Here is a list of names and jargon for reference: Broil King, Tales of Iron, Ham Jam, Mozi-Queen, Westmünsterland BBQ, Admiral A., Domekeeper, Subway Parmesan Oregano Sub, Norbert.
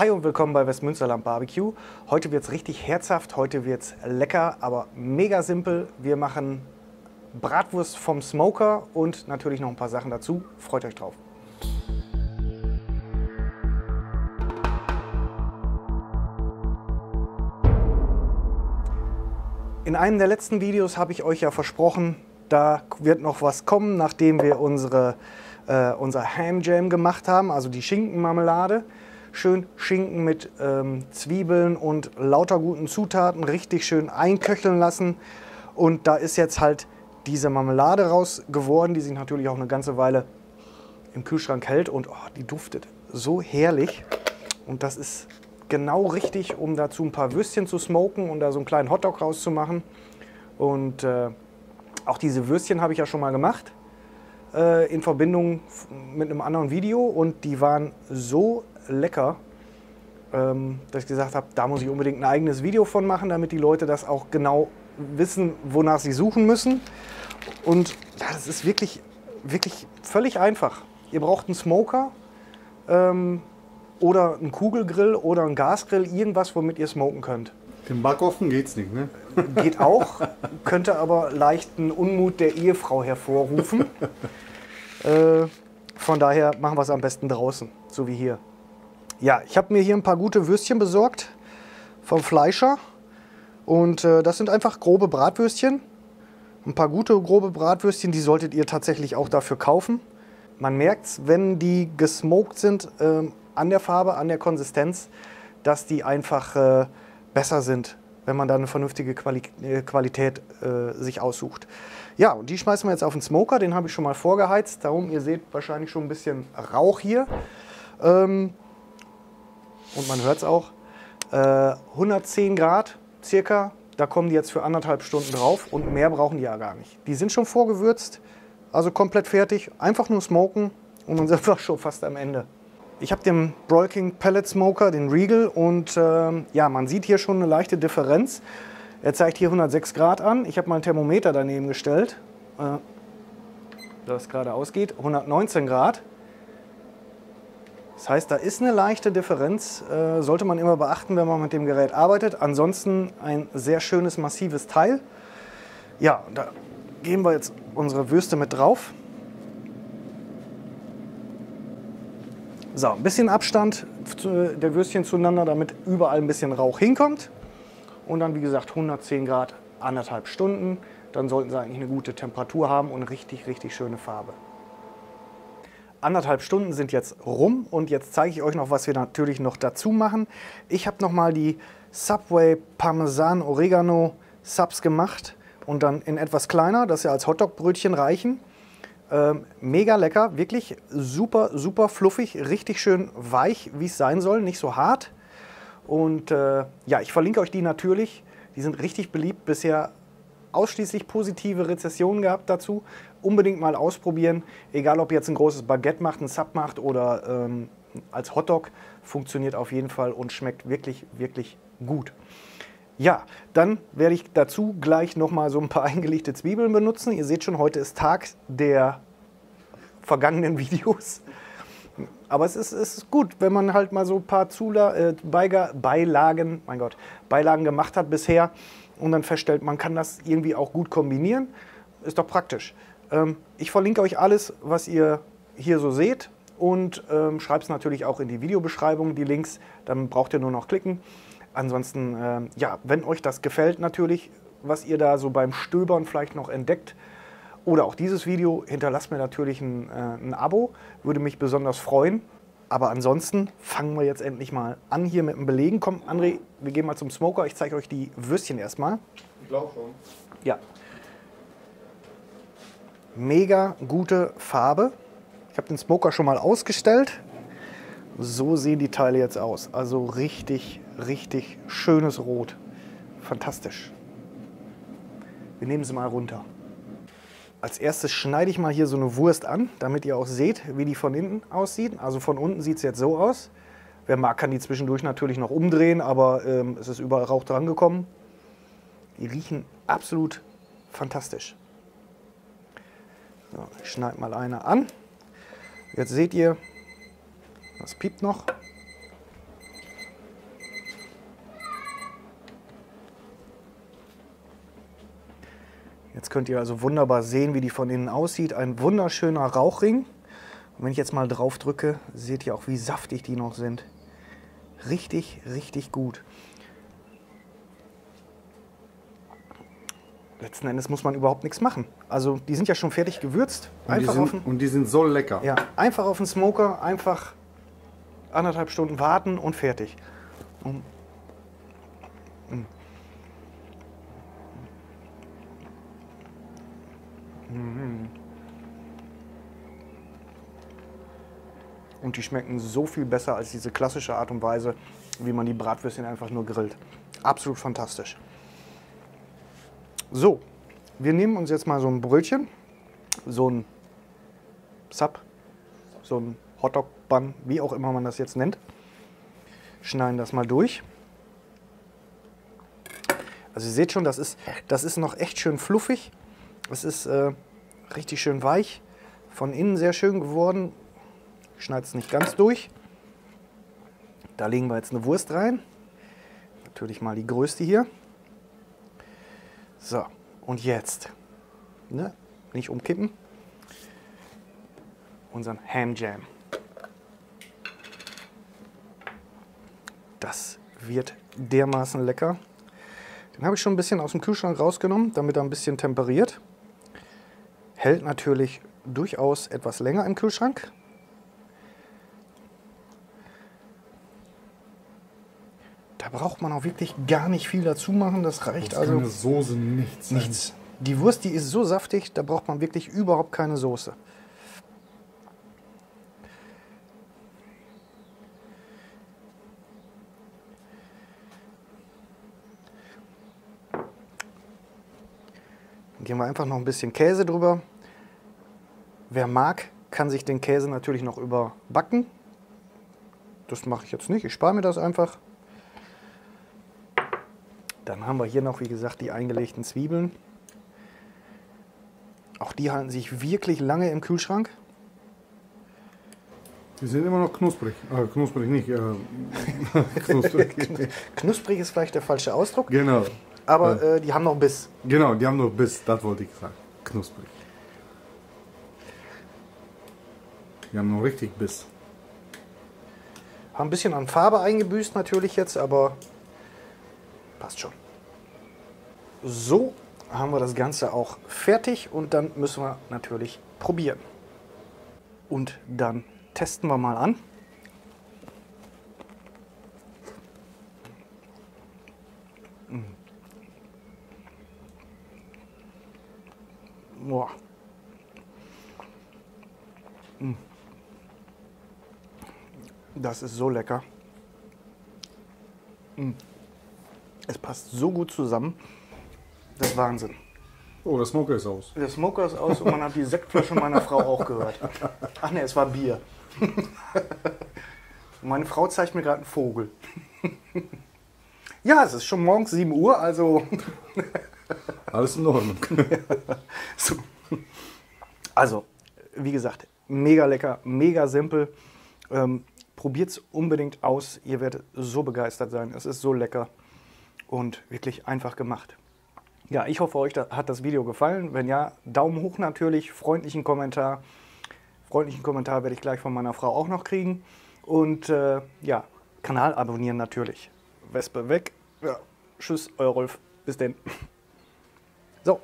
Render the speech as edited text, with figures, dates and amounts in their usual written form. Hi und willkommen bei Westmünsterland BBQ. Heute wird es richtig herzhaft, heute wird es lecker, aber mega simpel. Wir machen Bratwurst vom Smoker und natürlich noch ein paar Sachen dazu. Freut euch drauf. In einem der letzten Videos habe ich euch ja versprochen, da wird noch was kommen, nachdem wir unser Ham Jam gemacht haben, also die Schinkenmarmelade. Schön Schinken mit Zwiebeln und lauter guten Zutaten richtig schön einköcheln lassen. Und da ist jetzt halt diese Marmelade raus geworden, die sich natürlich auch eine ganze Weile im Kühlschrank hält. Und oh, die duftet so herrlich. Und das ist genau richtig, um dazu ein paar Würstchen zu smoken und da so einen kleinen Hotdog rauszumachen. Und auch diese Würstchen habe ich ja schon mal gemacht in Verbindung mit einem anderen Video und die waren so lecker, dass ich gesagt habe, da muss ich unbedingt ein eigenes Video von machen, damit die Leute das auch genau wissen, wonach sie suchen müssen. Und das ist wirklich, wirklich völlig einfach. Ihr braucht einen Smoker oder einen Kugelgrill oder einen Gasgrill, irgendwas, womit ihr smoken könnt. Im Backofen geht's nicht, ne? Geht auch, könnte aber leichten Unmut der Ehefrau hervorrufen. Von daher machen wir es am besten draußen, so wie hier. Ja, ich habe mir hier ein paar gute Würstchen besorgt vom Fleischer. Und das sind einfach grobe Bratwürstchen. Ein paar gute grobe Bratwürstchen, die solltet ihr tatsächlich auch dafür kaufen. Man merkt es, wenn die gesmoked sind, an der Farbe, an der Konsistenz, dass die einfach besser sind, wenn man da eine vernünftige Qualität sich aussucht. Ja, und die schmeißen wir jetzt auf den Smoker, den habe ich schon mal vorgeheizt. Darum, ihr seht wahrscheinlich schon ein bisschen Rauch hier. Und man hört es auch. 110 Grad circa, da kommen die jetzt für 1,5 Stunden drauf und mehr brauchen die ja gar nicht. Die sind schon vorgewürzt, also komplett fertig. Einfach nur smoken und dann sind wir schon fast am Ende. Ich habe den Broil King Pellet Smoker, den Regal, und ja, man sieht hier schon eine leichte Differenz. Er zeigt hier 106 Grad an. Ich habe mal ein Thermometer daneben gestellt, das gerade ausgeht, 119 Grad. Das heißt, da ist eine leichte Differenz, sollte man immer beachten, wenn man mit dem Gerät arbeitet. Ansonsten ein sehr schönes, massives Teil. Ja, da geben wir jetzt unsere Würste mit drauf. So, ein bisschen Abstand der Würstchen zueinander, damit überall ein bisschen Rauch hinkommt. Und dann, wie gesagt, 110 Grad, 1,5 Stunden. Dann sollten sie eigentlich eine gute Temperatur haben und richtig, richtig schöne Farbe. 1,5 Stunden sind jetzt rum und jetzt zeige ich euch noch, was wir natürlich noch dazu machen. Ich habe nochmal die Subway Parmesan Oregano Subs gemacht und dann in etwas kleiner, dass sie als Hotdog-Brötchen reichen. Mega lecker, wirklich super, super fluffig, richtig schön weich, wie es sein soll, nicht so hart. Und ja, ich verlinke euch die natürlich, die sind richtig beliebt, bisher ausschließlich positive Rezessionen gehabt dazu. Unbedingt mal ausprobieren, egal ob ihr jetzt ein großes Baguette macht, einen Sub macht oder als Hotdog, funktioniert auf jeden Fall und schmeckt wirklich, wirklich gut. Ja, dann werde ich dazu gleich nochmal so ein paar eingelegte Zwiebeln benutzen. Ihr seht schon, heute ist Tag der vergangenen Videos. Aber es ist gut, wenn man halt mal so ein paar Beilagen gemacht hat bisher und dann feststellt, man kann das irgendwie auch gut kombinieren. Ist doch praktisch. Ich verlinke euch alles, was ihr hier so seht, und schreibe es natürlich auch in die Videobeschreibung, die Links, dann braucht ihr nur noch klicken. Ansonsten, ja, wenn euch das gefällt natürlich, was ihr da so beim Stöbern vielleicht noch entdeckt oder auch dieses Video, hinterlasst mir natürlich ein Abo, würde mich besonders freuen. Aber ansonsten fangen wir jetzt endlich mal an hier mit dem Belegen. Komm, André, wir gehen mal zum Smoker, ich zeige euch die Würstchen erstmal. Ich glaube schon. Ja. Mega gute Farbe. Ich habe den Smoker schon mal ausgestellt. So sehen die Teile jetzt aus. Also richtig, richtig schönes Rot. Fantastisch. Wir nehmen sie mal runter. Als erstes schneide ich mal hier so eine Wurst an, damit ihr auch seht, wie die von hinten aussieht. Also von unten sieht es jetzt so aus. Wer mag, kann die zwischendurch natürlich noch umdrehen, aber es ist überall Rauch dran gekommen. Die riechen absolut fantastisch. So, ich schneide mal eine an. Jetzt seht ihr, das piept noch. Jetzt könnt ihr also wunderbar sehen, wie die von innen aussieht. Ein wunderschöner Rauchring. Und wenn ich jetzt mal drauf drücke, seht ihr auch, wie saftig die noch sind. Richtig, richtig gut. Letzten Endes muss man überhaupt nichts machen. Also die sind ja schon fertig gewürzt. Einfach und die sind so lecker. Ja, einfach auf den Smoker, einfach 1,5 Stunden warten und fertig. Und die schmecken so viel besser als diese klassische Art und Weise, wie man die Bratwürstchen einfach nur grillt. Absolut fantastisch. So, wir nehmen uns jetzt mal so ein Brötchen, so ein Sub, so ein Hotdog-Bun, wie auch immer man das jetzt nennt. Schneiden das mal durch. Also ihr seht schon, das ist noch echt schön fluffig. Es ist richtig schön weich, von innen sehr schön geworden. Ich schneide es nicht ganz durch. Da legen wir jetzt eine Wurst rein. Natürlich mal die größte hier. So, und jetzt, ne? Nicht umkippen, unseren Ham Jam. Das wird dermaßen lecker. Den habe ich schon ein bisschen aus dem Kühlschrank rausgenommen, damit er ein bisschen temperiert. Hält natürlich durchaus etwas länger im Kühlschrank. Da braucht man auch wirklich gar nicht viel dazu machen, das reicht also. Keine Soße, nichts. Nichts. Die Wurst, die ist so saftig, da braucht man wirklich überhaupt keine Soße. Dann gehen wir einfach noch ein bisschen Käse drüber. Wer mag, kann sich den Käse natürlich noch überbacken. Das mache ich jetzt nicht, ich spare mir das einfach. Dann haben wir hier noch, wie gesagt, die eingelegten Zwiebeln. Auch die halten sich wirklich lange im Kühlschrank. Die sind immer noch knusprig. Knusprig nicht. Knusprig. Knusprig ist vielleicht der falsche Ausdruck. Genau. Aber die haben noch Biss. Genau, die haben noch Biss. Das wollte ich sagen. Knusprig. Die haben noch richtig Biss. Haben ein bisschen an Farbe eingebüßt natürlich jetzt, aber passt schon. So haben wir das Ganze auch fertig und dann müssen wir natürlich probieren. Und dann testen wir mal an. Boah. Das ist so lecker. Es passt so gut zusammen. Das ist Wahnsinn. Oh, der Smoker ist aus. Der Smoker ist aus und man hat die Sektflasche meiner Frau auch gehört. Ach ne, es war Bier. Meine Frau zeigt mir gerade einen Vogel. Ja, es ist schon morgens 7 Uhr, also... Alles in Ordnung. So. Also, wie gesagt, mega lecker, mega simpel. Probiert es unbedingt aus. Ihr werdet so begeistert sein. Es ist so lecker. Und wirklich einfach gemacht. Ja, ich hoffe, euch hat das Video gefallen. Wenn ja, Daumen hoch natürlich, freundlichen Kommentar. Freundlichen Kommentar werde ich gleich von meiner Frau auch noch kriegen. Und ja, Kanal abonnieren natürlich. Wespe weg. Ja, tschüss, euer Rolf. Bis denn. So.